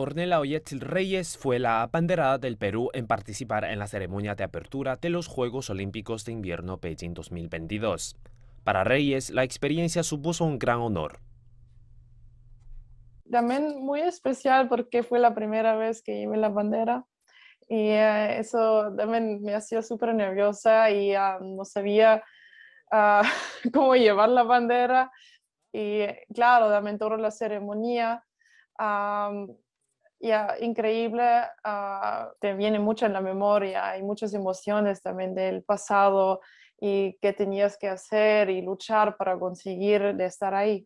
Ornella Oettl Reyes fue la abanderada del Perú en participar en la ceremonia de apertura de los Juegos Olímpicos de Invierno Pekín 2022. Para Reyes, la experiencia supuso un gran honor. También muy especial porque fue la primera vez que llevé la bandera y eso también me hacía súper nerviosa y no sabía cómo llevar la bandera. Y claro, también toda la ceremonia, increíble, te viene mucho en la memoria, hay muchas emociones también del pasado y qué tenías que hacer y luchar para conseguir de estar ahí.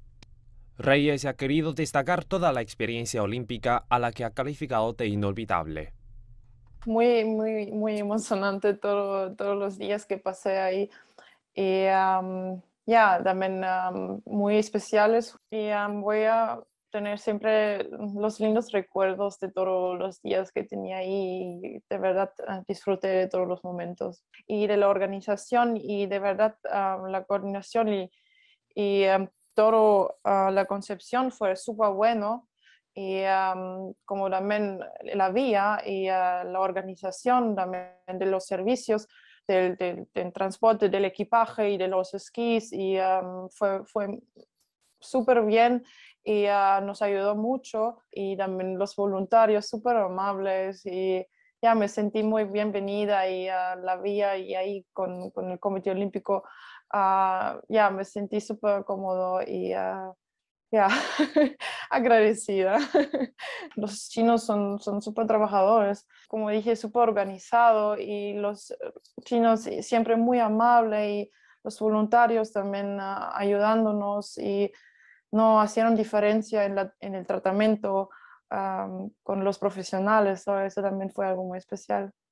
Reyes ha querido destacar toda la experiencia olímpica a la que ha calificado de inolvidable. Muy emocionante todos los días que pasé ahí. Y, también muy especiales y voy a tener siempre los lindos recuerdos de todos los días que tenía ahí y de verdad disfruté de todos los momentos y de la organización y de verdad la coordinación y toda la concepción fue súper bueno y como también la vía y la organización también de los servicios del transporte, del equipaje y de los esquís y fue súper bien y nos ayudó mucho y también los voluntarios súper amables y ya me sentí muy bienvenida y la vía y ahí con el Comité Olímpico ya me sentí súper cómodo y agradecida. Los chinos son súper trabajadores, como dije, súper organizados y los chinos siempre muy amables y los voluntarios también ayudándonos y no hicieron diferencia en el tratamiento con los profesionales, eso también fue algo muy especial.